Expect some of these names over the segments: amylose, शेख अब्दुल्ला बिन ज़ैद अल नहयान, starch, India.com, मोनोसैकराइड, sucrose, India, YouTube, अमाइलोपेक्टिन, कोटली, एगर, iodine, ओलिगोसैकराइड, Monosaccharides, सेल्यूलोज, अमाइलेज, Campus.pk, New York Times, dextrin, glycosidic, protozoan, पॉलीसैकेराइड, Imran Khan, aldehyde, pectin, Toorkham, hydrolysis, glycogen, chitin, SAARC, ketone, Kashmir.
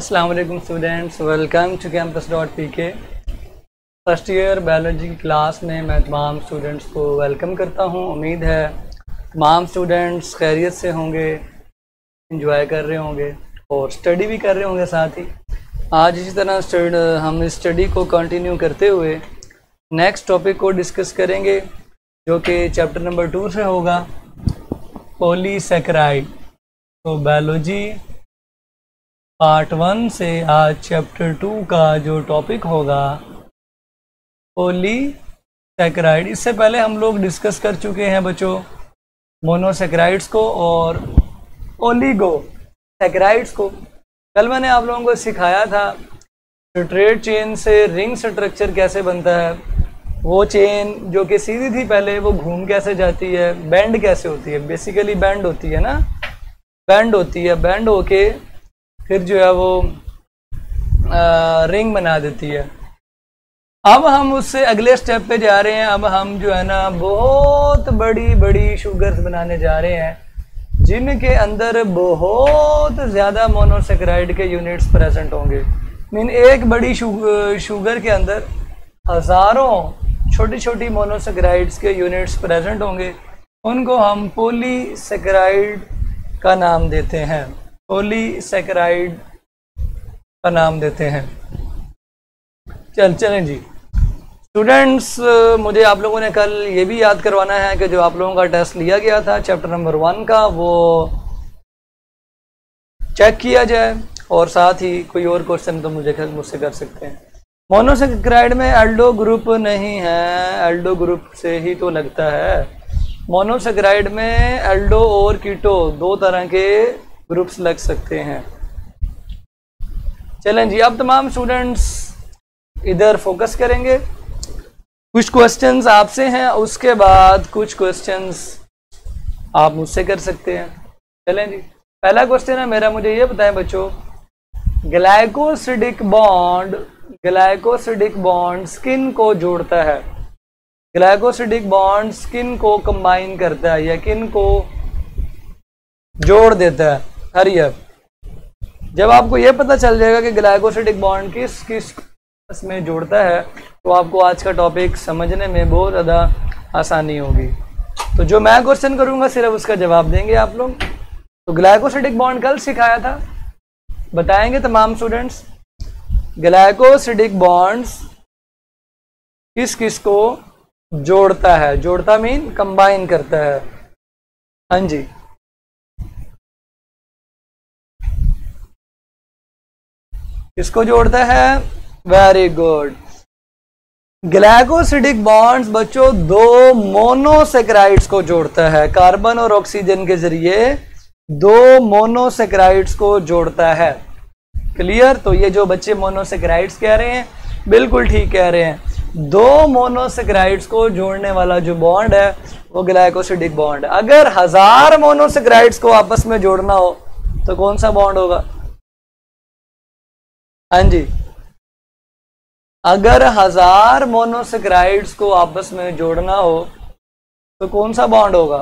Assalamualaikum students, welcome to campus. First year biology की class में मैं तमाम स्टूडेंट्स को वेलकम करता हूं। उम्मीद है तमाम स्टूडेंट्स खैरियत से होंगे, इंजॉय कर रहे होंगे और स्टडी भी कर रहे होंगे। साथ ही आज इसी तरह हम इस स्टडी को कंटिन्यू करते हुए नेक्स्ट टॉपिक को डिस्कस करेंगे जो कि चैप्टर नंबर 2 से होगा, पॉलीसैकराइड। तो बायोलॉजी पार्ट 1 से आज चैप्टर 2 का जो टॉपिक होगा पॉलीसैकराइड। इससे पहले हम लोग डिस्कस कर चुके हैं बच्चों मोनोसैकराइड्स को और ओलिगोसैकराइड्स को। कल मैंने आप लोगों को सिखाया था स्ट्रेट चेन से रिंग स्ट्रक्चर कैसे बनता है, वो चेन जो कि सीधी थी पहले वो घूम कैसे जाती है, बेंड कैसे होती है, बेसिकली बेंड होती है ना, बेंड होती है, बेंड होके फिर जो है वो रिंग बना देती है। अब हम उससे अगले स्टेप पे जा रहे हैं। अब हम जो है ना बहुत बड़ी बड़ी शुगर्स बनाने जा रहे हैं जिनके अंदर बहुत ज़्यादा मोनोसैकराइड के यूनिट्स प्रेजेंट होंगे। मीन एक बड़ी शुगर के अंदर हज़ारों छोटी छोटी मोनोसैकराइड्स के यूनिट्स प्रेजेंट होंगे। उनको हम पॉलीसैकराइड का नाम देते हैं, पॉलीसैकराइड का नाम देते हैं। चलें जी स्टूडेंट्स, मुझे आप लोगों ने कल ये भी याद करवाना है कि जो आप लोगों का टेस्ट लिया गया था चैप्टर नंबर 1 का, वो चेक किया जाए और साथ ही कोई और क्वेश्चन तो मुझसे कर सकते हैं। मोनोसैकराइड में एल्डो ग्रुप नहीं है, एल्डो ग्रुप से ही तो लगता है। मोनोसैकराइड में एल्डो और कीटो दो तरह के ग्रुप्स लग सकते हैं। चलें जी, अब तमाम स्टूडेंट्स इधर फोकस करेंगे। कुछ क्वेश्चंस आपसे हैं, उसके बाद कुछ क्वेश्चंस आप मुझसे कर सकते हैं। चलें जी, पहला क्वेश्चन है मेरा, मुझे ये बताएं बच्चों, ग्लाइकोसिडिक बॉन्ड स्किन को जोड़ता है, ग्लाइकोसिडिक बॉन्ड स्किन को कंबाइन करता है या स्किन को जोड़ देता है। हरियर, जब आपको ये पता चल जाएगा कि ग्लाइकोसिडिक बॉन्ड किस किस में जोड़ता है तो आपको आज का टॉपिक समझने में बहुत ज़्यादा आसानी होगी। तो जो मैं क्वेश्चन करूँगा सिर्फ उसका जवाब देंगे आप लोग। तो ग्लाइकोसिडिक बॉन्ड कल सिखाया था, बताएंगे तमाम स्टूडेंट्स ग्लाइकोसिडिक बॉन्ड्स किस किस को जोड़ता है, जोड़ता मीन कंबाइन करता है। हाँ जी, किसको जोड़ता है, वेरी गुड। ग्लाइकोसिडिक बॉन्ड्स बच्चों दो मोनोसैकराइड्स को जोड़ता है, कार्बन और ऑक्सीजन के जरिए दो मोनोसैकराइड्स को जोड़ता है। क्लियर? तो ये जो बच्चे मोनोसैकराइड्स कह रहे हैं बिल्कुल ठीक कह रहे हैं। दो मोनोसैकराइड्स को जोड़ने वाला जो बॉन्ड है वो ग्लाइकोसिडिक बॉन्ड। अगर 1000 मोनोसैकराइड्स को आपस में जोड़ना हो तो कौन सा बॉन्ड होगा? हाँ जी, अगर 1000 मोनोसैकराइड्स को आपस में जोड़ना हो तो कौन सा बॉन्ड होगा?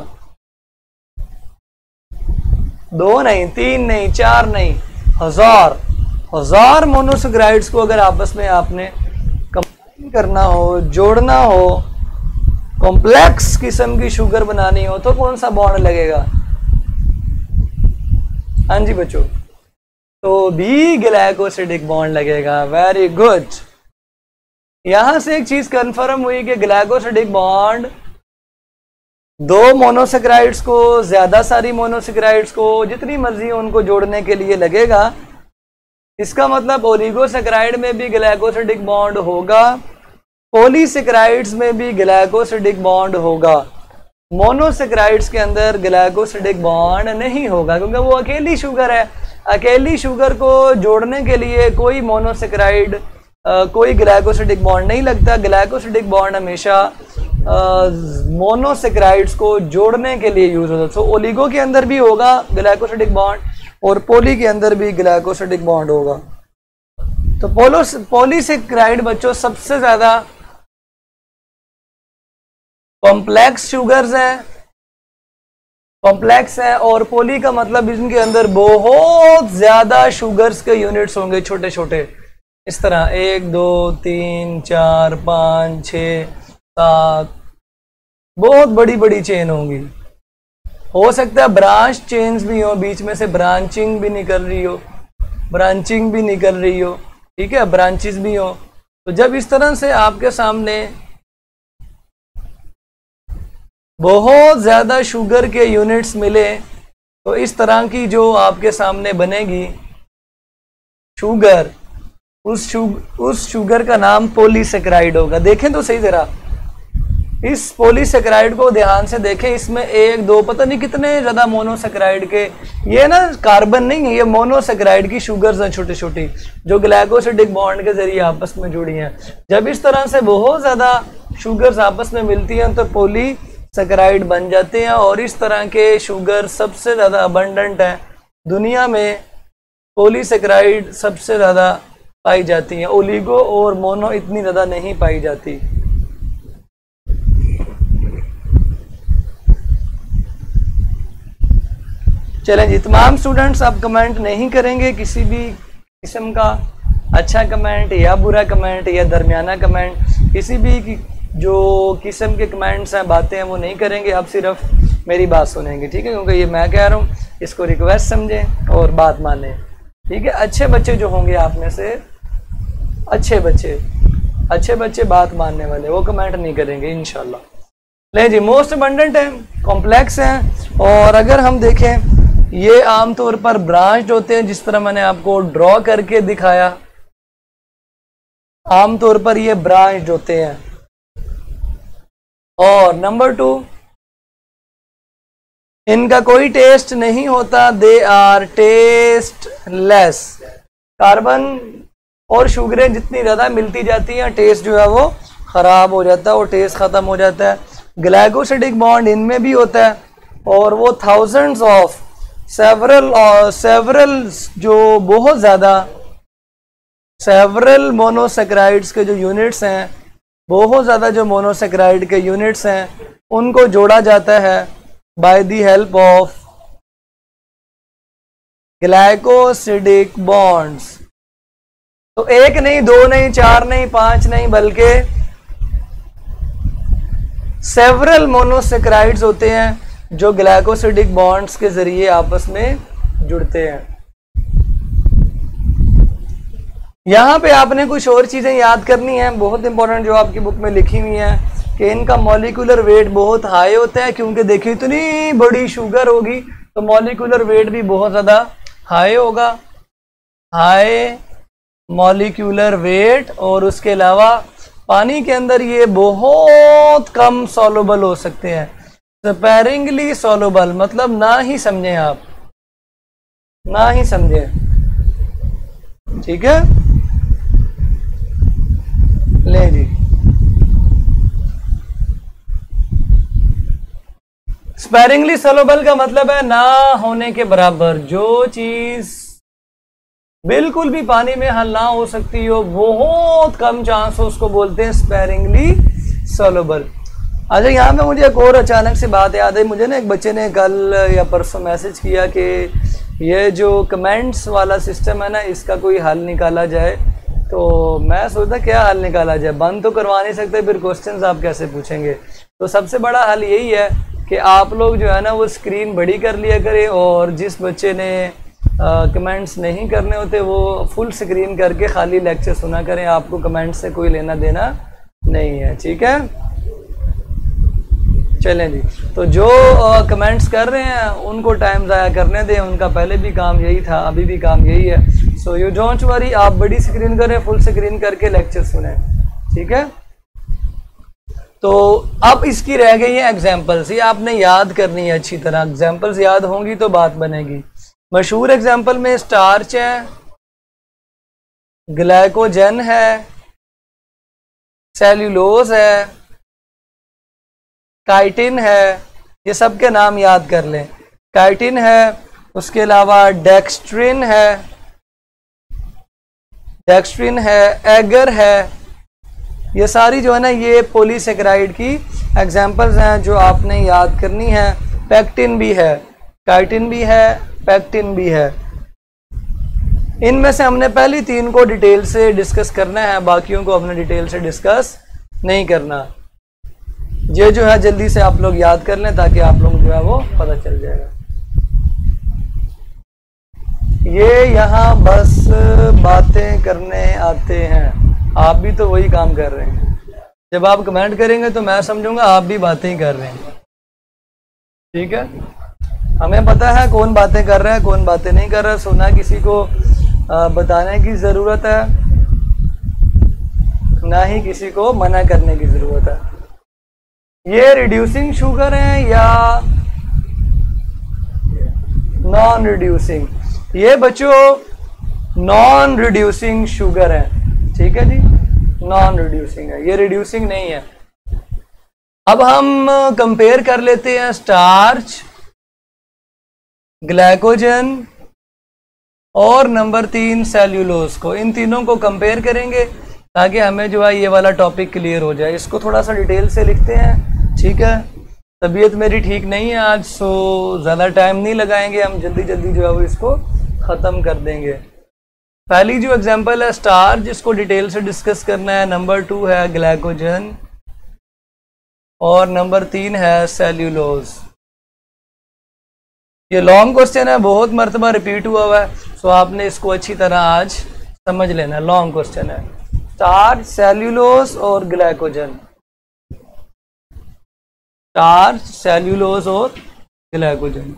2 नहीं, 3 नहीं, 4 नहीं, 1000 मोनोसैकराइड्स को अगर आपस में आपने कंबाइन करना हो, जोड़ना हो, कॉम्प्लेक्स किस्म की शुगर बनानी हो तो कौन सा बॉन्ड लगेगा? हाँ जी बच्चों, तो भी ग्लाइकोसिडिक बॉन्ड लगेगा। Very good. यहां से एक चीज कंफर्म हुई कि ग्लाइकोसिडिक बॉन्ड दो मोनोसैकराइड्स को, ज्यादा सारी मोनोसैकराइड्स को जितनी मर्जी उनको जोड़ने के लिए लगेगा। इसका मतलब ओलिगोसैकराइड में भी ग्लाइकोसिडिक बॉन्ड होगा, पॉलीसैकराइड्स में भी ग्लाइकोसिडिक बॉन्ड होगा, मोनोसैकराइड्स के अंदर ग्लाइकोसिडिक बॉन्ड नहीं होगा क्योंकि वो अकेली शुगर है। अकेली शुगर को जोड़ने के लिए कोई मोनोसैकराइड कोई ग्लाइकोसिडिक बॉन्ड नहीं लगता। ग्लाइकोसिडिक बॉन्ड हमेशा मोनोसैकराइड्स को जोड़ने के लिए यूज होता है। तो ओलिगो के अंदर भी होगा ग्लाइकोसिडिक बॉन्ड और पोली के अंदर भी ग्लाइकोसिडिक बॉन्ड होगा। तो पॉलीसैकराइड बच्चों सबसे ज्यादा कॉम्प्लेक्स शुगर्स हैं, कॉम्प्लेक्स है और पोली का मतलब इनके अंदर बहुत ज्यादा शुगर्स के यूनिट्स होंगे छोटे छोटे, इस तरह 1 2 3 4 5 6 7 बहुत बड़ी बड़ी चेन होंगी। हो सकता है ब्रांच चेन्स भी हो, बीच में से ब्रांचिंग भी निकल रही हो, ठीक है, ब्रांचेस भी हो। तो जब इस तरह से आपके सामने बहुत ज़्यादा शुगर के यूनिट्स मिले तो इस तरह की जो आपके सामने बनेगी शुगर, उस शुगर का नाम पॉलीसैकेराइड होगा। देखें तो सही ज़रा इस पॉलीसैकेराइड को ध्यान से देखें, इसमें 1 2 पता नहीं कितने ज़्यादा मोनोसैकेराइड के, ये ना कार्बन नहीं है, ये मोनोसैकेराइड की शुगर्स हैं छोटी छोटी जो ग्लाइकोसिडिक बॉन्ड के जरिए आपस में जुड़ी हैं। जब इस तरह से बहुत ज़्यादा शुगर्स आपस में मिलती हैं तो पॉलीसैकेराइड बन जाते हैं। और इस तरह के शुगर सबसे ज़्यादा अबंडेंट हैं, दुनिया में पॉलीसैकेराइड सबसे ज़्यादा पाई जाती हैं, ओलिगो और मोनो इतनी ज़्यादा नहीं पाई जाती। चलें जी, तमाम स्टूडेंट्स आप कमेंट नहीं करेंगे किसी भी किस्म का, अच्छा कमेंट या बुरा कमेंट या दरमियाना कमेंट, किसी भी जो किस्म के कमेंट्स हैं, बातें हैं, वो नहीं करेंगे। आप सिर्फ मेरी बात सुनेंगे, ठीक है, क्योंकि ये मैं कह रहा हूँ, इसको रिक्वेस्ट समझें और बात मानें, ठीक है। अच्छे बच्चे जो होंगे आप में से, अच्छे बच्चे बात मानने वाले, वो कमेंट नहीं करेंगे इंशाल्लाह। ले जी, मोस्ट अबंडेंट है, कॉम्प्लेक्स हैं, और अगर हम देखें ये आमतौर पर ब्रांच होते हैं, जिस तरह मैंने आपको ड्रॉ करके दिखाया, आमतौर पर ये ब्रांच होते हैं। और नंबर 2, इनका कोई टेस्ट नहीं होता, they are tasteless. Carbon और शुगरें जितनी ज़्यादा मिलती जाती हैं टेस्ट जो है वो ख़राब हो जाता है और टेस्ट ख़त्म हो जाता है। ग्लाइकोसिडिक बॉन्ड इनमें भी होता है और वो थाउजेंड्स ऑफ सेवरल जो बहुत ज़्यादा सेवरल मोनोसैकेराइड्स के जो यूनिट्स हैं, बहुत ज़्यादा जो मोनोसैकेराइड के यूनिट्स हैं उनको जोड़ा जाता है By the help of glycosidic bonds। तो 1 नहीं 2 नहीं 4 नहीं 5 नहीं बल्कि several monosaccharides होते हैं जो glycosidic bonds के जरिए आपस में जुड़ते हैं। यहाँ पे आपने कुछ और चीजें याद करनी है बहुत इंपॉर्टेंट जो आपकी बुक में लिखी हुई है कि इनका मॉलिकुलर वेट बहुत हाई होता है, क्योंकि देखिए इतनी बड़ी शुगर होगी तो मॉलिकुलर वेट भी बहुत ज़्यादा हाई होगा, हाई मॉलिकुलर वेट। और उसके अलावा पानी के अंदर ये बहुत कम सॉल्युबल हो सकते हैं, स्पैरिंगली सॉल्युबल, मतलब ना ही समझें आप, ना ही समझें, ठीक है। ले जी, स्पैरिंगली सोलबल का मतलब है ना होने के बराबर, जो चीज़ बिल्कुल भी पानी में हल ना हो सकती हो, बहुत कम चांस हो, उसको बोलते हैं स्पैरिंगली सोलबल। अच्छा, यहाँ पे मुझे एक और अचानक से बात याद है, मुझे ना एक बच्चे ने कल या परसों मैसेज किया कि ये जो कमेंट्स वाला सिस्टम है ना, इसका कोई हल निकाला जाए। तो मैं सोचता क्या हल निकाला जाए, बंद तो करवा नहीं सकते, फिर क्वेश्चन आप कैसे पूछेंगे। तो सबसे बड़ा हल यही है कि आप लोग जो है ना वो स्क्रीन बड़ी कर लिया करें, और जिस बच्चे ने कमेंट्स नहीं करने होते वो फुल स्क्रीन करके खाली लेक्चर सुना करें, आपको कमेंट्स से कोई लेना देना नहीं है, ठीक है। चलें जी, तो जो कमेंट्स कर रहे हैं उनको टाइम ज़ाया करने दें, उनका पहले भी काम यही था, अभी भी काम यही है। सो यू डोंट वरी, आप बड़ी स्क्रीन करें, फुल स्क्रीन करके लेक्चर सुने, ठीक है। तो अब इसकी रह गई है एग्जाम्पल्स, ये आपने याद करनी है अच्छी तरह, एग्जाम्पल्स याद होंगी तो बात बनेगी। मशहूर एग्जाम्पल में स्टार्च है, ग्लाइकोजन है, सेल्यूलोज है, काइटिन है, ये सब के नाम याद कर लें, काइटिन है, उसके अलावा डेक्सट्रिन है, एगर है, ये सारी जो है ना ये पॉलीसैकेराइड की एग्जाम्पल्स हैं जो आपने याद करनी है। पैक्टिन भी है, काइटिन भी है, पैक्टिन भी है। इनमें से हमने पहली तीन को डिटेल से डिस्कस करना है, बाकियों को हमने डिटेल से डिस्कस नहीं करना। ये जो है जल्दी से आप लोग याद कर लें ताकि आप लोग जो है वो पता चल जाएगा। ये यहाँ बस बातें करने आते हैं, आप भी तो वही काम कर रहे हैं। जब आप कमेंट करेंगे तो मैं समझूंगा आप भी बातें ही कर रहे हैं। ठीक है, हमें पता है कौन बातें कर रहा है कौन बातें नहीं कर रहा, सोना किसी को बताने की ज़रूरत है ना ही किसी को मना करने की ज़रूरत है। ये रिड्यूसिंग शुगर है या नॉन रिड्यूसिंग? ये बच्चों नॉन रिड्यूसिंग शुगर है। ठीक है जी, नॉन रिड्यूसिंग है, ये रिड्यूसिंग नहीं है। अब हम कंपेयर कर लेते हैं स्टार्च, ग्लाइकोजन और नंबर 3 सेल्यूलोज को। इन तीनों को कंपेयर करेंगे ताकि हमें जो है ये वाला टॉपिक क्लियर हो जाए। इसको थोड़ा सा डिटेल से लिखते हैं। ठीक है, तबीयत मेरी ठीक नहीं है आज, सो ज़्यादा टाइम नहीं लगाएंगे, हम जल्दी जल्दी जो है वो इसको ख़त्म कर देंगे। पहली जो एग्जांपल है स्टार, जिसको डिटेल से डिस्कस करना है, नंबर 2 है ग्लाइकोजन और नंबर 3 है सेल्यूलोज। ये लॉन्ग क्वेश्चन है, बहुत मरतबा रिपीट हुआ हुआ है, सो आपने इसको अच्छी तरह आज समझ लेना। लॉन्ग क्वेश्चन है स्टार्च, सेल्यूलोज और ग्लाइकोजन। स्टार्च, सेल्यूलोज और ग्लाइकोजन।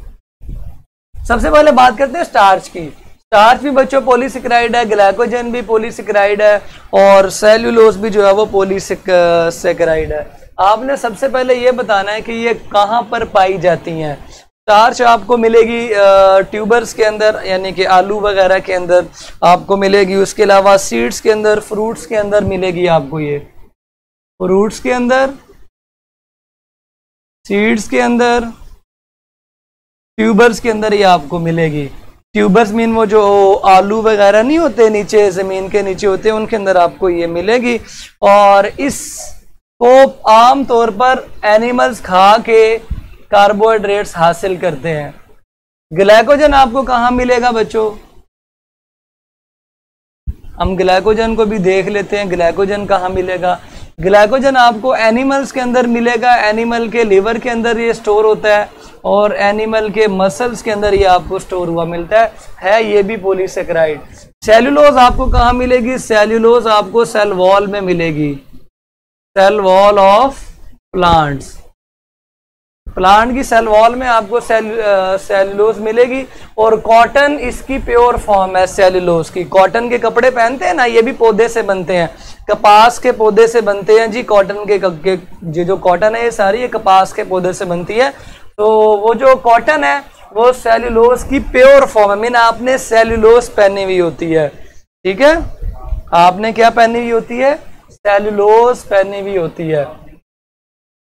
सबसे पहले बात करते हैं स्टार्च की। स्टार्च भी बच्चों पॉलीसेक्राइड है, ग्लाइकोजन भी पॉलीसेक्राइड है और सेल्यूलोज भी जो है वो पॉलीसेक्राइड है। आपने सबसे पहले ये बताना है कि ये कहाँ पर पाई जाती हैं। स्टार्च आपको मिलेगी ट्यूबर्स के अंदर, यानी कि आलू वगैरह के अंदर आपको मिलेगी। उसके अलावा सीड्स के अंदर, फ्रूट्स के अंदर मिलेगी आपको। ये फ्रूट्स के अंदर, सीड्स के अंदर, ट्यूबर्स के अंदर ये आपको मिलेगी। ट्यूबर्स मीन वो जो आलू वगैरह नहीं होते, नीचे ज़मीन के नीचे होते हैं, उनके अंदर आपको ये मिलेगी। और इसको आम तौर पर एनिमल्स खा के कार्बोहाइड्रेट्स हासिल करते हैं। ग्लाइकोजन आपको कहाँ मिलेगा बच्चों? हम ग्लाइकोजन को भी देख लेते हैं, ग्लाइकोजन कहाँ मिलेगा। ग्लाइकोजन आपको एनिमल्स के अंदर मिलेगा। एनिमल के लीवर के अंदर ये स्टोर होता है और एनिमल के मसल्स के अंदर ये आपको स्टोर हुआ मिलता है। ये भी पॉलीसेक्राइड। सेल्यूलोज आपको कहाँ मिलेगी? सेल्यूलोज आपको सेल वॉल में मिलेगी, cell wall of plants. Plant की सेल वॉल में आपको सेल्यूलोज मिलेगी। और कॉटन इसकी प्योर फॉर्म है सेल्यूलोज की। कॉटन के कपड़े पहनते हैं ना, ये भी पौधे से बनते हैं, कपास के पौधे से बनते हैं जी। कॉटन के जो कॉटन है ये सारी ये कपास के पौधे से बनती है। तो वो जो कॉटन है वो सेल्यूलोज की प्योर फॉर्म है, मीन आपने सेल्यूलोज पहनी हुई होती है। ठीक है, आपने क्या पहनी हुई होती है? सेल्यूलोज पहनी हुई होती है।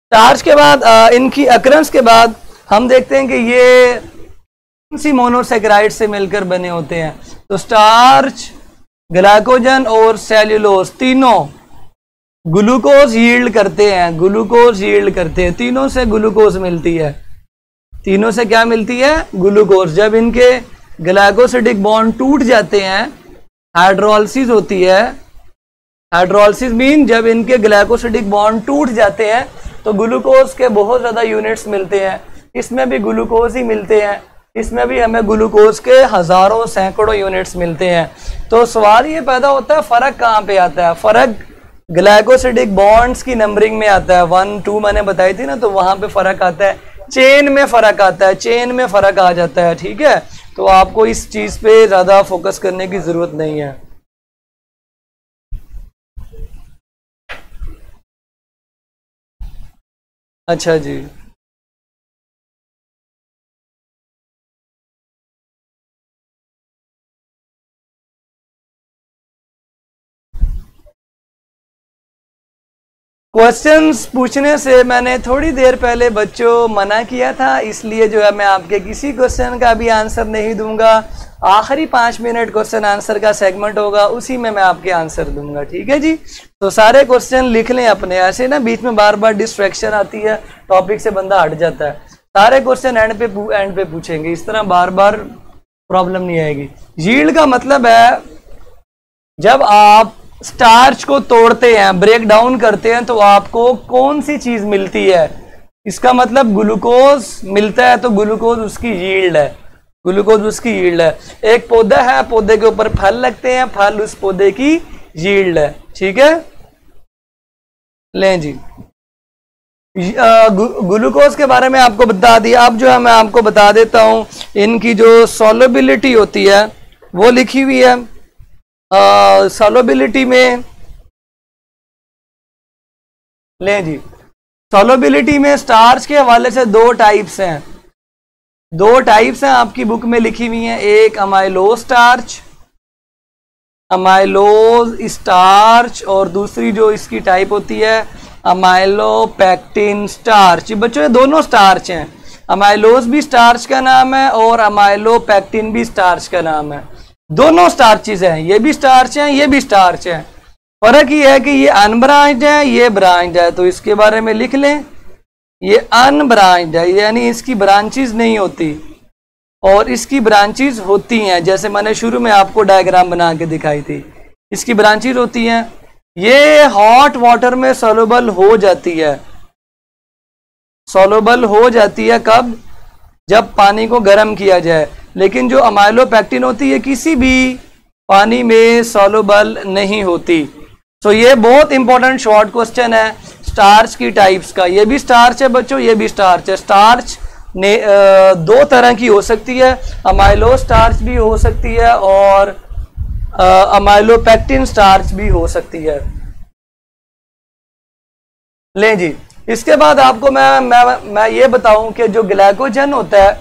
स्टार्च के बाद इनकी अकरेंस के बाद हम देखते हैं कि ये कौन सी मोनोसेक्राइड से मिलकर बने होते हैं। तो स्टार्च, ग्लाइकोजन और सेल्यूलोज तीनों ग्लूकोज यील्ड करते हैं, ग्लूकोज यील्ड करते हैं। तीनों से ग्लूकोज मिलती है, तीनों से क्या मिलती है? ग्लूकोज। जब इनके ग्लाइकोसिडिक बॉन्ड टूट जाते हैं, हाइड्रोलिसिस होती है। हाइड्रोलिसिस मीन जब इनके ग्लाइकोसिडिक बॉन्ड टूट जाते हैं तो ग्लूकोज के बहुत ज़्यादा यूनिट्स मिलते हैं। इसमें भी ग्लूकोज ही मिलते हैं, इसमें भी हमें ग्लूकोज के हज़ारों सैकड़ों यूनिट्स मिलते हैं। तो सवाल ये पैदा होता है, फ़र्क कहाँ पे आता है? फ़र्क ग्लाइकोसिडिक बॉन्ड्स की नंबरिंग में आता है। 1, 2 मैंने बताई थी ना, तो वहाँ पे फ़र्क आता है। चेन में फ़र्क आता है, चेन में फ़र्क आ जाता है। ठीक है, तो आपको इस चीज़ पर ज़्यादा फोकस करने की ज़रूरत नहीं है। अच्छा जी, क्वेश्चंस पूछने से मैंने थोड़ी देर पहले बच्चों मना किया था, इसलिए जो है मैं आपके किसी क्वेश्चन का भी आंसर नहीं दूंगा। आखिरी 5 मिनट क्वेश्चन आंसर का सेगमेंट होगा, उसी में मैं आपके आंसर दूंगा। ठीक है जी, तो सारे क्वेश्चन लिख लें अपने। ऐसे ना बीच में बार बार डिस्ट्रैक्शन आती है, टॉपिक से बंदा हट जाता है। सारे क्वेश्चन एंड पे पूछेंगे, इस तरह बार बार प्रॉब्लम नहीं आएगी। यील्ड का मतलब है जब आप स्टार्च को तोड़ते हैं, ब्रेक डाउन करते हैं, तो आपको कौन सी चीज मिलती है। इसका मतलब ग्लूकोज मिलता है, तो ग्लूकोज उसकी यील्ड है, ग्लूकोज उसकी यील्ड है। एक पौधा है, पौधे के ऊपर फल लगते हैं, फल उस पौधे की यील्ड है। ठीक है, लें जी, ग्लूकोज के बारे में आपको बता दिया। अब जो है मैं आपको बता देता हूँ इनकी जो सॉल्युबिलिटी होती है वो लिखी हुई है। सॉल्युबिलिटी में लें जी, सॉल्युबिलिटी में स्टार्च के हवाले से दो टाइप्स हैं, आपकी बुक में लिखी हुई हैं। एक अमाइलोज स्टार्च, अमाइलोज स्टार्च, और दूसरी जो इसकी टाइप होती है अमाइलोपेक्टिन स्टार्च। बच्चों ये दोनों स्टार्च हैं, अमाइलोज भी स्टार्च का नाम है और अमाइलोपेक्टिन भी स्टार्च का नाम है। दोनों स्टार्चेस हैं, ये भी स्टार्च हैं, ये भी स्टार्च हैं। फर्क ये है कि ये अनब्रांच्ड है, ये ब्रांच्ड है, तो इसके बारे में लिख लें, ये अनब्रांच्ड है यानी इसकी ब्रांचेस नहीं होती, और इसकी ब्रांचेस होती हैं, जैसे मैंने शुरू में आपको डायग्राम बना के दिखाई थी। इसकी ब्रांचेस होती हैं, ये हॉट वाटर में सोलबल हो जाती है। सोलबल हो जाती है कब? जब पानी को गर्म किया जाए। लेकिन जो अमाइलोपेक्टिन होती है किसी भी पानी में सोलबल नहीं होती। तो ये बहुत इंपॉर्टेंट शॉर्ट क्वेश्चन है स्टार्च की टाइप्स का। ये भी स्टार्च है बच्चों, ये भी स्टार्च है। स्टार्च ने दो तरह की हो सकती है, अमाइलोज स्टार्च भी हो सकती है और अमाइलोपेक्टिन स्टार्च भी हो सकती है। लें जी, इसके बाद आपको मैं ये बताऊं कि जो ग्लाइकोजन होता है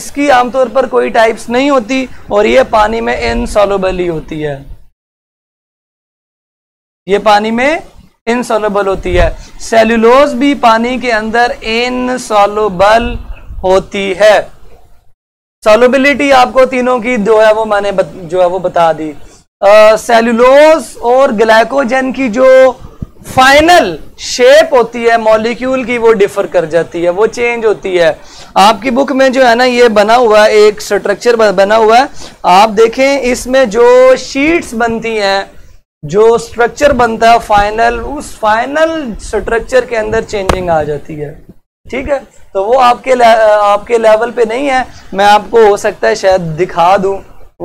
इसकी आमतौर पर कोई टाइप्स नहीं होती और ये पानी में इनसॉल्युबल ही होती है, ये पानी में इनसॉल्युबल होती है। सेल्यूलोज भी पानी के अंदर इनसॉल्युबल होती है। सॉल्युबिलिटी आपको तीनों की जो है वो मैंने बता दी। सेल्यूलोज और ग्लाइकोजन की जो फाइनल शेप होती है मॉलिक्यूल की, वो डिफर कर जाती है, वो चेंज होती है। आपकी बुक में जो है ना ये बना हुआ है, एक स्ट्रक्चर बना हुआ है, आप देखें इसमें जो शीट्स बनती हैं, जो स्ट्रक्चर बनता है फाइनल, उस फाइनल स्ट्रक्चर के अंदर चेंजिंग आ जाती है। ठीक है, तो वो आपके लेवल पे नहीं है। मैं आपको हो सकता है शायद दिखा दूं,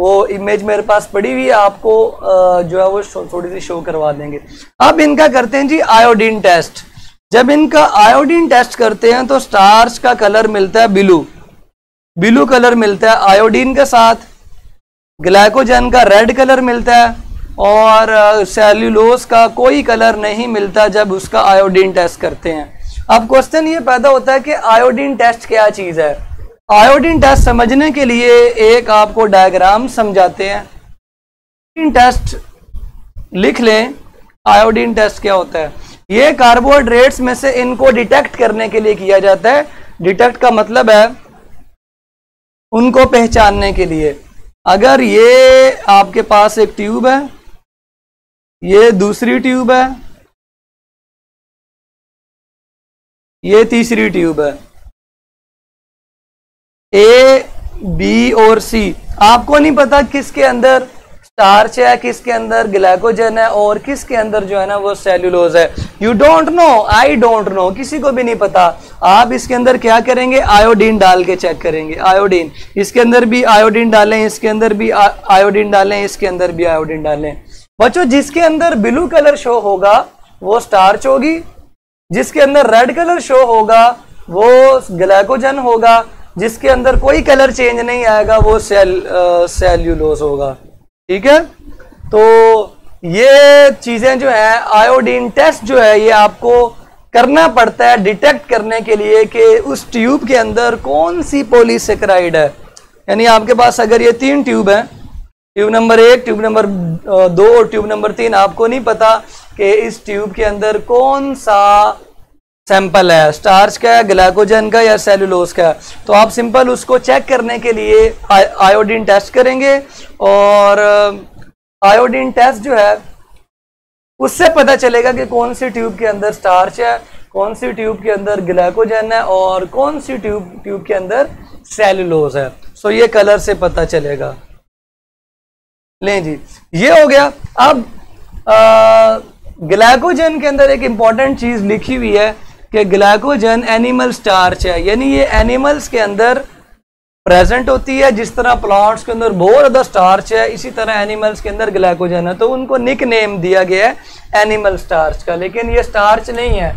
वो इमेज मेरे पास पड़ी हुई है, आपको जो है वो थोड़ी सी शो करवा देंगे। अब इनका करते हैं जी आयोडीन टेस्ट। जब इनका आयोडीन टेस्ट करते हैं तो स्टार्च का कलर मिलता है ब्लू, ब्लू कलर मिलता है आयोडीन के साथ, ग्लाइकोजन का रेड कलर मिलता है और सेल्यूलोज का कोई कलर नहीं मिलता जब उसका आयोडीन टेस्ट करते हैं। अब क्वेश्चन ये पैदा होता है कि आयोडीन टेस्ट क्या चीज़ है। आयोडीन टेस्ट समझने के लिए एक आपको डायग्राम समझाते हैं। आयोडीन टेस्ट लिख लें, आयोडीन टेस्ट क्या होता है। ये कार्बोहाइड्रेट्स में से इनको डिटेक्ट करने के लिए किया जाता है। डिटेक्ट का मतलब है उनको पहचानने के लिए। अगर ये आपके पास एक ट्यूब है, ये दूसरी ट्यूब है, ये तीसरी ट्यूब है, ए बी और सी, आपको नहीं पता किसके अंदर स्टार्च है, किसके अंदर ग्लाइकोजन है और किसके अंदर जो है ना वो सेल्यूलोज है। You don't know, I don't know, किसी को भी नहीं पता। आप इसके अंदर क्या करेंगे, आयोडीन डाल के चेक करेंगे। आयोडीन, इसके अंदर भी आयोडीन डालें, इसके अंदर भी आयोडीन डालें, इसके अंदर भी आयोडीन डालें। बच्चों जिसके अंदर ब्लू कलर शो होगा वो स्टार्च होगी, जिसके अंदर रेड कलर शो होगा वो ग्लाइकोजन होगा, जिसके अंदर कोई कलर चेंज नहीं आएगा वो सेल्यूलोज होगा। ठीक है, तो ये चीज़ें जो है आयोडीन टेस्ट जो है ये आपको करना पड़ता है डिटेक्ट करने के लिए कि उस ट्यूब के अंदर कौन सी पॉलीसेक्राइड है। यानी आपके पास अगर ये तीन ट्यूब हैं, ट्यूब नंबर 1, ट्यूब नंबर 2 और ट्यूब नंबर 3, आपको नहीं पता कि इस ट्यूब के अंदर कौन सा सैंपल है, स्टार्च का है, ग्लाइकोजन का या सेल्यूलोज का। तो आप सिंपल उसको चेक करने के लिए आयोडीन टेस्ट करेंगे और आयोडीन टेस्ट जो है उससे पता चलेगा कि कौन सी ट्यूब के अंदर स्टार्च है, कौन सी ट्यूब के अंदर ग्लाइकोजन है और कौन सी ट्यूब के अंदर सेलुलोज है। सो ये कलर से पता चलेगा। ले जी, ये हो गया। अब ग्लाइकोजन के अंदर एक इम्पॉर्टेंट चीज़ लिखी हुई है कि ग्लाइकोजन एनिमल स्टार्च है, यानी ये एनिमल्स के अंदर प्रेजेंट होती है। जिस तरह प्लांट्स के अंदर बहुत ज़्यादा स्टार्च है, इसी तरह एनिमल्स के अंदर ग्लाइकोजन है। तो उनको निक नेम दिया गया है एनिमल स्टार्च का, लेकिन ये स्टार्च नहीं है,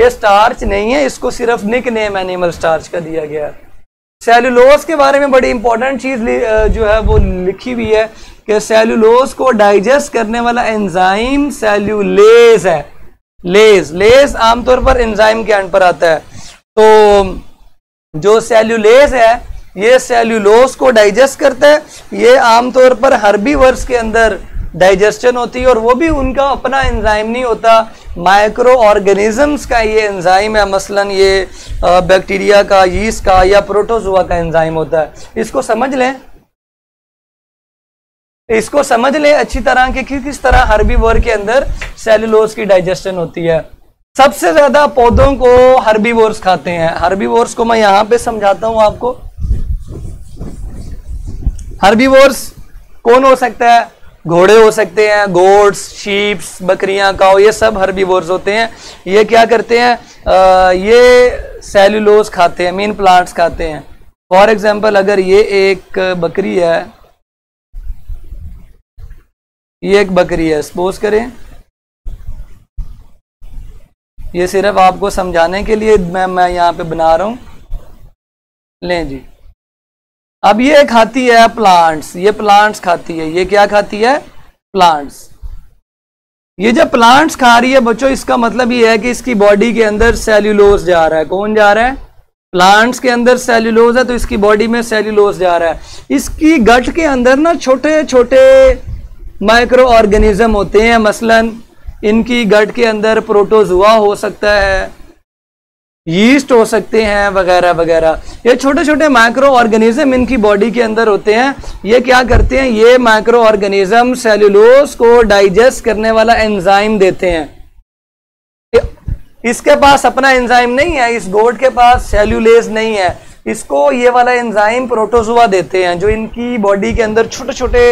ये स्टार्च नहीं है, इसको सिर्फ निक नेम एनिमल स्टार्च का दिया गया है। सेलुलोज के बारे में बड़ी इंपॉर्टेंट चीज़ जो है वो लिखी हुई है कि सेलुलोज को डाइजेस्ट करने वाला एंजाइम सेल्यूलेज है। लेज आमतौर पर एंजाइम के अंड पर आता है। तो जो सेल्यूलेज है ये सेल्यूलोज को डाइजेस्ट करता है। ये आमतौर पर हर्बीवर्स के अंदर डाइजेस्टन होती है, और वो भी उनका अपना एंजाइम नहीं होता, माइक्रो ऑर्गेनिजम्स का ये एंजाइम है। मसलन ये बैक्टीरिया का, यीस्ट का या प्रोटोजोआ का एंजाइम होता है। इसको समझ लें अच्छी तरह कि किस तरह हर्बीवोर के अंदर सेलुलोज की डाइजेस्टन होती है। सबसे ज़्यादा पौधों को हर्बीवोर्स खाते हैं। हर्बीवोर्स को मैं यहाँ पे समझाता हूँ आपको। हर्बीवोर्स कौन हो सकता है? घोड़े हो सकते हैं, गोट्स, शीप्स, बकरियां, काऊ, ये सब हर्बीवोर्स होते हैं। ये क्या करते हैं? ये सेलुलोज खाते हैं, मीन प्लांट्स खाते हैं। फॉर एग्जांपल, अगर ये एक बकरी है, सपोज करें। ये सिर्फ आपको समझाने के लिए मैं यहाँ पे बना रहा हूँ। लें जी, अब ये खाती है प्लांट्स, ये क्या खाती है? प्लांट्स। ये जब प्लांट्स खा रही है बच्चों, इसका मतलब ये है कि इसकी बॉडी के अंदर सेल्यूलोज जा रहा है। कौन जा रहा है? प्लांट्स के अंदर सेल्यूलोज है, तो इसकी बॉडी में सेल्यूलोज जा रहा है। इसकी गट के अंदर ना छोटे छोटे माइक्रो ऑर्गेनिज्म होते हैं। मसलन इनकी गट के अंदर प्रोटोजोआ हो सकता है, यीस्ट हो सकते हैं, वगैरह वगैरह। ये छोटे छोटे माइक्रो ऑर्गेनिज्म इनकी बॉडी के अंदर होते हैं। ये क्या करते हैं? ये माइक्रो ऑर्गेनिज्म सेल्यूलोज को डाइजेस्ट करने वाला एंजाइम देते हैं। इसके पास अपना एंजाइम नहीं है, इस गोट के पास सेल्यूलेज नहीं है, इसको ये वाला एंजाइम प्रोटोजोआ देते हैं, जो इनकी बॉडी के अंदर छोटे छोटे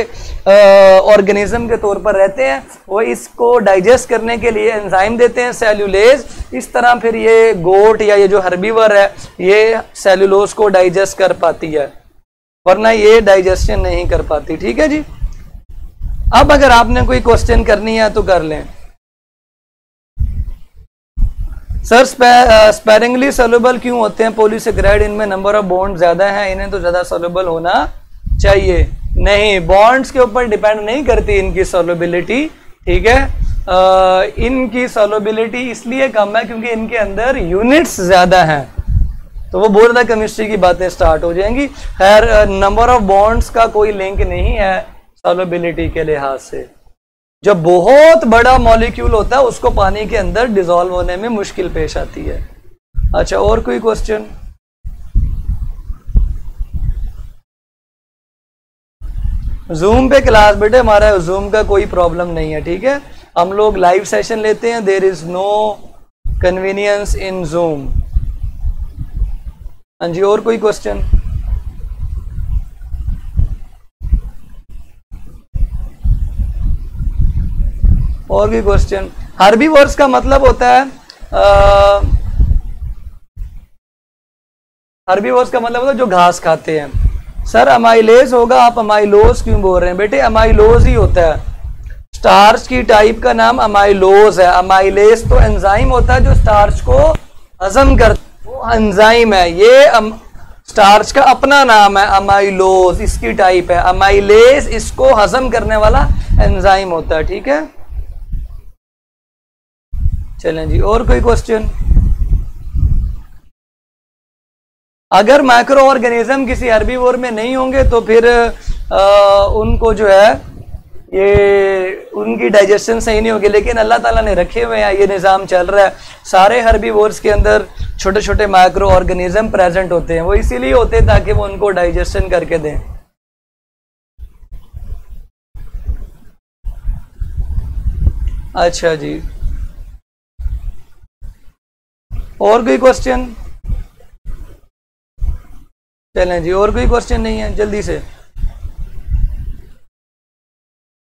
ऑर्गेनिज्म के तौर पर रहते हैं। वो इसको डाइजेस्ट करने के लिए एंजाइम देते हैं सेल्यूलेज। इस तरह फिर ये गोट या ये जो हर्बीवर है, ये सेल्यूलोज को डाइजेस्ट कर पाती है, वरना ये डाइजेस्टन नहीं कर पाती। ठीक है जी। अब अगर आपने कोई क्वेश्चन करनी है तो कर लें। सर, स्पैरिंगली सोल्यूबल क्यों होते हैं पॉलीसैकेराइड? इनमें नंबर ऑफ बॉन्ड ज़्यादा हैं, इन्हें तो ज़्यादा सोल्यूबल होना चाहिए। नहीं, बॉन्ड्स के ऊपर डिपेंड नहीं करती इनकी सोल्यूबिलिटी। ठीक है, इनकी सोल्यूबिलिटी इसलिए कम है क्योंकि इनके अंदर यूनिट्स ज़्यादा हैं, तो वो बहुत ज़्यादा केमिस्ट्री की बातें स्टार्ट हो जाएंगी। खैर, नंबर ऑफ बॉन्ड्स का कोई लिंक नहीं है सोल्यूबिलिटी के लिहाज से। जब बहुत बड़ा मॉलिक्यूल होता है, उसको पानी के अंदर डिसॉल्व होने में मुश्किल पेश आती है। अच्छा, और कोई क्वेश्चन? जूम पे क्लास, बेटे हमारा जूम का कोई प्रॉब्लम नहीं है। ठीक है, हम लोग लाइव सेशन लेते हैं। There is no convenience in Zoom. हाँ जी, और कोई क्वेश्चन? और भी क्वेश्चन? हर्बीवर्स का मतलब होता है जो घास खाते हैं। सर, अमाइलेज होगा, आप अमाइलोज क्यों बोल रहे हैं? बेटे अमाइलोज ही होता है, स्टार्च की टाइप का नाम अमाइलोज है। अमाइलेज तो एंजाइम होता है जो स्टार्च को हजम करता है, वो एंजाइम है। ये स्टार्च का अपना नाम है, अमाइलोज इसकी टाइप है। अमाइलेज इसको हजम करने वाला एंजाइम होता है। ठीक है, चलें जी, और कोई क्वेश्चन? अगर माइक्रो ऑर्गेनिज्म किसी हर्बीवोर में नहीं होंगे तो फिर उनको जो है ये उनकी डाइजेशन सही नहीं होगी। लेकिन अल्लाह ताला ने रखे हुए हैं, ये निज़ाम चल रहा है। सारे हर्बीवोर्स के अंदर छोटे छोटे माइक्रो ऑर्गेनिज्म प्रेजेंट होते हैं। वो इसीलिए होते हैं ताकि वो उनको डाइजेशन करके दें। अच्छा जी, और कोई क्वेश्चन? चलें जी, और कोई क्वेश्चन नहीं है, जल्दी से।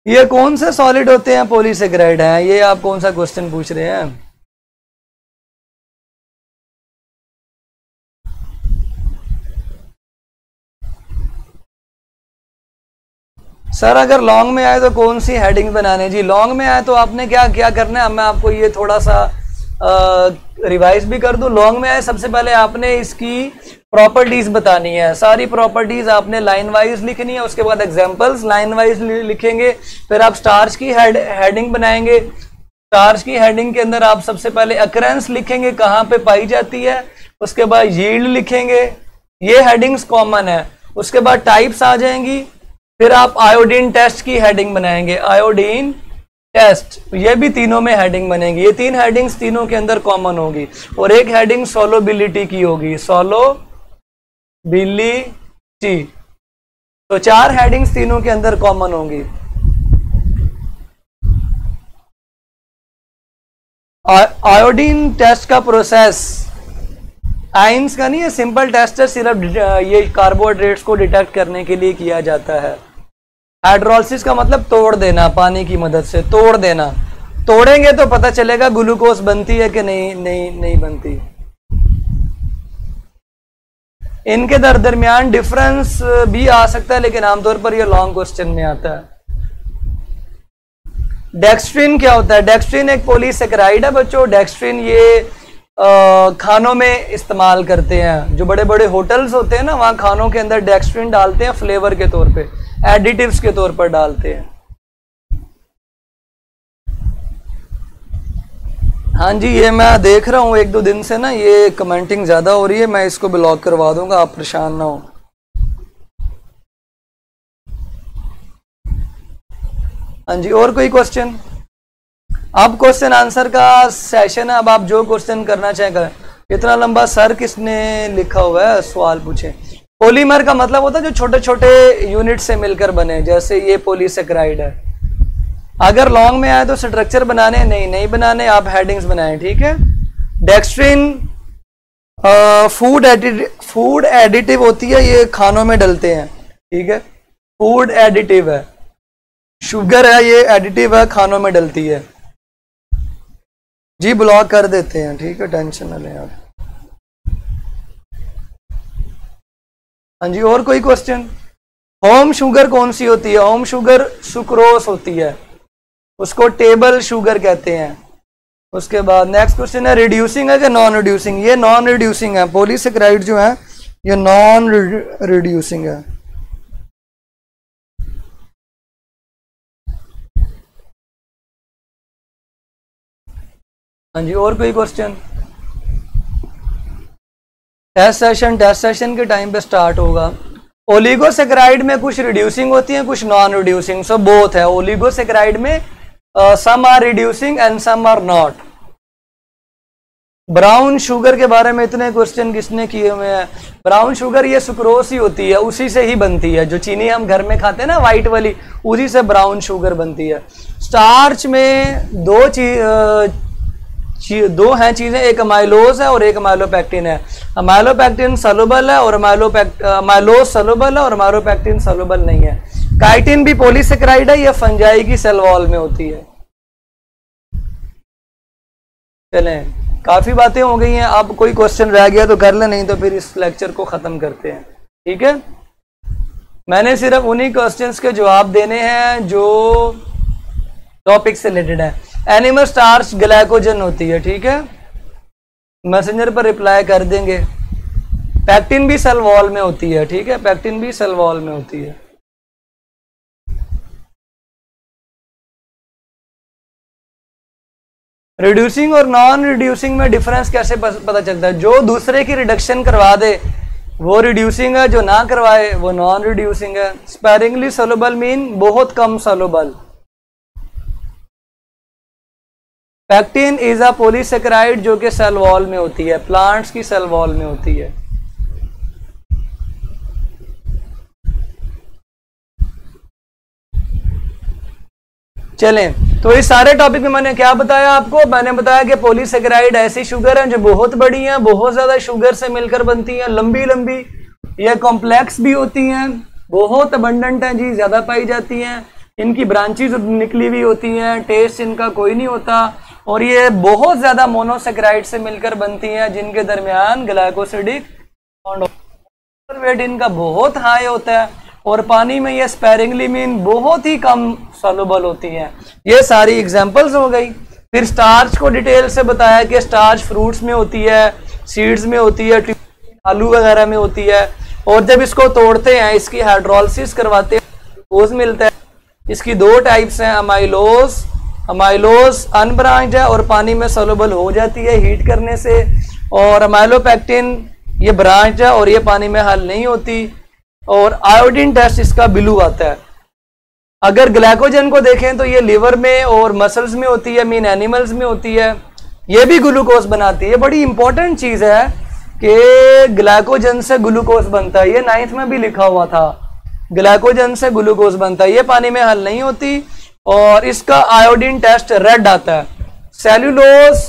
ये कौन से सॉलिड होते हैं? पॉलीसैकेराइड हैं। ये आप कौन सा क्वेश्चन पूछ रहे हैं? सर अगर लॉन्ग में आए तो कौन सी हेडिंग बनाने? जी लॉन्ग में आए तो आपने क्या क्या करना है, मैं आपको ये थोड़ा सा रिवाइज भी कर दूं। लॉन्ग में आए सबसे पहले आपने इसकी प्रॉपर्टीज बतानी है, सारी प्रॉपर्टीज आपने लाइन वाइज लिखनी है, उसके बाद एग्जांपल्स लाइन वाइज लिखेंगे, फिर आप स्टार्च की हेडिंग बनाएंगे। स्टार्च की हेडिंग के अंदर आप सबसे पहले अकरेंस लिखेंगे, कहाँ पे पाई जाती है, उसके बाद यील्ड लिखेंगे, ये हेडिंग्स कॉमन है। उसके बाद टाइप्स आ जाएंगी, फिर आप आयोडीन टेस्ट की हेडिंग बनाएंगे, आयोडीन टेस्ट, ये भी तीनों में हेडिंग बनेगी। ये तीन हेडिंग्स तीनों के अंदर कॉमन होगी और एक हेडिंग सोलोबिलिटी की होगी, सोलोबिलिटी। तो चार हेडिंग्स तीनों के अंदर कॉमन होंगी। आयोडीन टेस्ट का प्रोसेस आयंस का नहीं है, सिंपल टेस्ट है, सिर्फ ये कार्बोहाइड्रेट्स को डिटेक्ट करने के लिए किया जाता है। हाइड्रोलिसिस का मतलब तोड़ देना, पानी की मदद से तोड़ देना। तोड़ेंगे तो पता चलेगा ग्लूकोज बनती है कि नहीं, नहीं बनती। इनके दरमियान डिफरेंस भी आ सकता है, लेकिन आमतौर पर यह लॉन्ग क्वेश्चन में आता है। डेक्सट्रिन क्या होता है? डेक्सट्रिन एक पॉलीसैकेराइड है बच्चों। डेक्सट्रिन ये खानों में इस्तेमाल करते हैं, जो बड़े बड़े होटल्स होते हैं ना, वहाँ खानों के अंदर डेक्सट्रिन डालते हैं, फ्लेवर के तौर पे, एडिटिव्स के तौर पर डालते हैं। हाँ जी, ये मैं देख रहा हूँ एक दो दिन से ना ये कमेंटिंग ज़्यादा हो रही है, मैं इसको ब्लॉक करवा दूंगा, आप परेशान ना हो। हाँ जी, और कोई क्वेश्चन? अब क्वेश्चन आंसर का सेशन है, अब आप जो क्वेश्चन करना चाहें करें। इतना लंबा सर किसने लिखा हुआ है सवाल पूछे। पॉलीमर का मतलब होता है जो छोटे छोटे यूनिट से मिलकर बने, जैसे ये पॉलीसैकेराइड है। अगर लॉन्ग में आए तो स्ट्रक्चर बनाने नहीं बनाने, आप हेडिंग्स बनाएं, ठीक है। डेक्सट्रिन फूड एडिटिव होती है, ये खानों में डलते हैं, ठीक है, फूड एडिटिव है। शुगर है, ये एडिटिव है, खानों में डलती है। जी ब्लॉक कर देते हैं, ठीक है, टेंशन ना लें आप। हाँ जी, और कोई क्वेश्चन? होम शुगर कौन सी होती है? होम शुगर सुक्रोस होती है, उसको टेबल शुगर कहते हैं। उसके बाद नेक्स्ट क्वेश्चन है रिड्यूसिंग है कि नॉन रिड्यूसिंग? ये नॉन रिड्यूसिंग है, पॉलीसैकेराइड जो है ये नॉन रिड्यूसिंग है। हाँ जी, और कोई क्वेश्चन? टेस्ट सेशन के टाइम पे स्टार्ट होगा। ओलिगोसेक्राइड में कुछ रिड्यूसिंग होती है, कुछ नॉन रिड्यूसिंग, सो बोथ है। ओलिगोसेक्राइड में some are reducing and some are not. Brown sugar के बारे में इतने क्वेश्चन किसने किए हुए हैं? ब्राउन शुगर ये सुक्रोस ही होती है, उसी से ही बनती है, जो चीनी हम घर में खाते हैं ना वाइट वाली, उसी से ब्राउन शुगर बनती है। स्टार्च में दो हैं चीज़ें, एक अमाइलोज है और एक अमाइलोपेक्टिन है। अमाइलोपेक्टिन सलुबल है और अमाइलोज सलुबल है और अमाइलोपेक्टिन सलुबल नहीं है। काइटिन भी पॉलीसैकेराइड है, यह फंजाई की सेल वॉल में होती है। चलें, काफ़ी बातें हो गई हैं, आप कोई क्वेश्चन रह गया तो कर लें, नहीं तो फिर इस लेक्चर को ख़त्म करते हैं, ठीक है। मैंने सिर्फ उन्हीं क्वेश्चंस के जवाब देने हैं जो टॉपिक से रिलेटेड है। एनिमल स्टार्च ग्लाइकोजन होती है, ठीक है, मैसेंजर पर रिप्लाई कर देंगे। पैक्टिन भी सेल वॉल में होती है, ठीक है, पैक्टिन भी सेल वॉल में होती है। रिड्यूसिंग और नॉन रिड्यूसिंग में डिफरेंस कैसे पता चलता है? जो दूसरे की रिडक्शन करवा दे वो रिड्यूसिंग है, जो ना करवाए वो नॉन रिड्यूसिंग है। स्पेरिंगली सोलबल मीन बहुत कम soluble. Pectin is a पॉलीसैकेराइड जो कि सेल वॉल में होती है, प्लांट्स की सेल वॉल में होती है। चलें, तो इस सारे टॉपिक में मैंने क्या बताया आपको, मैंने बताया कि पॉलीसेकेराइड ऐसी शुगर हैं जो बहुत बड़ी हैं, बहुत ज़्यादा शुगर से मिलकर बनती हैं, लंबी लंबी, ये कॉम्प्लेक्स भी होती हैं, बहुत अबंडेंट हैं जी, ज़्यादा पाई जाती हैं, इनकी ब्रांचेज निकली हुई होती हैं, टेस्ट इनका कोई नहीं होता, और ये बहुत ज़्यादा मोनोसेकेराइड से मिलकर बनती हैं जिनके दरमियान ग्लाइकोसिडिक वेट इनका बहुत हाई होता है, और पानी में ये स्पैरिंगली मीन बहुत ही कम सोलुबल होती हैं। ये सारी एग्जांपल्स हो गई। फिर स्टार्च को डिटेल से बताया कि स्टार्च फ्रूट्स में होती है, सीड्स में होती है, आलू वगैरह में होती है, और जब इसको तोड़ते हैं इसकी हाइड्रोलिसिस करवाते हैं ग्लूकोज मिलता है। इसकी दो टाइप्स हैं, अमाइलोस, अमाइलोस अनब्रांच है और पानी में सोलुबल हो जाती है हीट करने से, और अमाइलोपैक्टिन ये ब्रांच है और ये पानी में हल नहीं होती, और आयोडीन टेस्ट इसका ब्लू आता है। अगर ग्लाइकोजन को देखें तो ये लिवर में और मसल्स में होती है, मीन एनिमल्स में होती है, ये भी ग्लूकोज बनाती है। बड़ी इंपॉर्टेंट चीज़ है कि ग्लाइकोजन से ग्लूकोज बनता है, ये 9th में भी लिखा हुआ था, ग्लाइकोजन से ग्लूकोज बनता है, ये पानी में हल नहीं होती, और इसका आयोडीन टेस्ट रेड आता है। सेल्यूलोज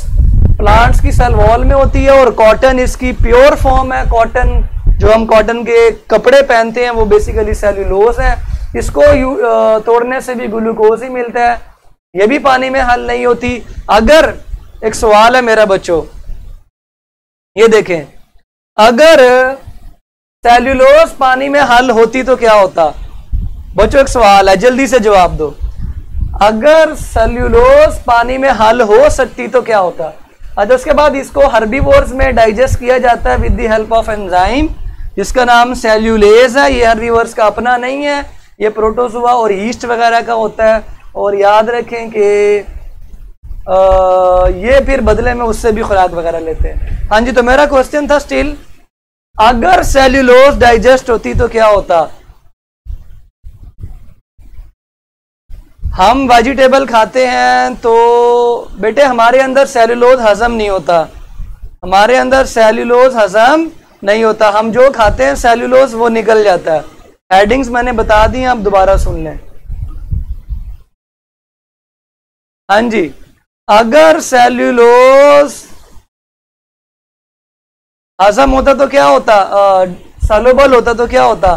प्लांट्स की सेल वॉल में होती है, और कॉटन इसकी प्योर फॉर्म है, कॉटन जो हम कॉटन के कपड़े पहनते हैं वो बेसिकली सेल्यूलोज है, इसको तोड़ने से भी ग्लूकोज ही मिलता है, ये भी पानी में हल नहीं होती। अगर एक सवाल है मेरा बच्चों, ये देखें, अगर सेल्यूलोज पानी में हल होती तो क्या होता? बच्चों एक सवाल है, जल्दी से जवाब दो, अगर सेल्यूलोज पानी में हल हो सकती तो क्या होता? अच्छा, उसके बाद इसको हर्बीवोर्स में डाइजेस्ट किया जाता है with the help of enzyme जिसका नाम सेल्यूलेज है। ये हर्बीवोर्स का अपना नहीं है, ये प्रोटोजोआ और यीस्ट वगैरह का होता है, और याद रखें कि ये फिर बदले में उससे भी खुराक वगैरह लेते हैं। हाँ जी, तो मेरा क्वेश्चन था स्टिल, अगर सेल्यूलोज डाइजेस्ट होती तो क्या होता? हम वेजिटेबल खाते हैं तो बेटे हमारे अंदर सेल्यूलोज हजम नहीं होता, हमारे अंदर सेल्यूलोज हजम नहीं होता, हम जो खाते हैं सेल्यूलोज वो निकल जाता है। हेडिंग्स मैंने बता दी हैं, आप दोबारा सुन लें। हाँ जी, अगर सेल्यूलोज हजम होता तो क्या होता, सॉल्युबल होता तो क्या होता?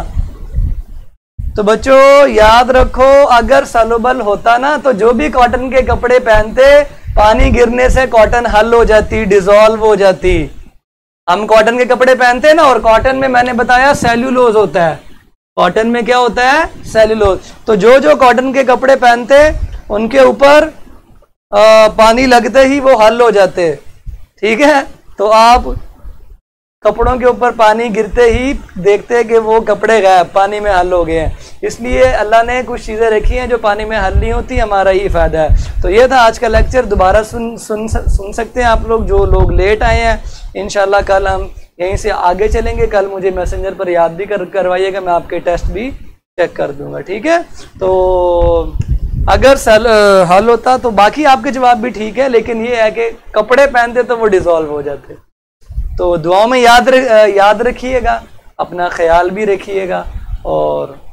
तो बच्चों याद रखो, अगर सॉल्युबल होता ना तो जो भी कॉटन के कपड़े पहनते, पानी गिरने से कॉटन हल हो जाती, डिसॉल्व हो जाती। हम कॉटन के कपड़े पहनते हैं ना, और कॉटन में मैंने बताया सेल्यूलोज होता है, कॉटन में क्या होता है, सेल्यूलोज। तो जो जो कॉटन के कपड़े पहनते उनके ऊपर पानी लगते ही वो हल हो जाते, ठीक है। तो आप कपड़ों के ऊपर पानी गिरते ही देखते कि वो कपड़े गायब, पानी में हल हो गए हैं, इसलिए अल्लाह ने कुछ चीज़ें रखी हैं जो पानी में हल नहीं होती, हमारा ही फ़ायदा है। तो ये था आज का लेक्चर, दोबारा सुन सकते हैं आप लोग, जो लोग लेट आए हैं। इंशाल्लाह कल हम यहीं से आगे चलेंगे, कल मुझे मैसेंजर पर याद भी करवाइएगा, मैं आपके टेस्ट भी चेक कर दूँगा, ठीक है। तो अगर हल होता तो बाकी आपके जवाब भी ठीक है, लेकिन ये है कि कपड़े पहनते तो वो डिज़ोल्व हो जाते। तो दुआओं में याद रखिएगा, अपना ख्याल भी रखिएगा, और